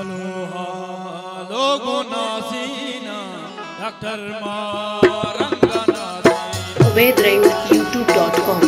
الوها لوگو ناسینا ڈاکٹر مارنگا ناسینا ubaidrank.youtube.com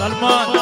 سلمان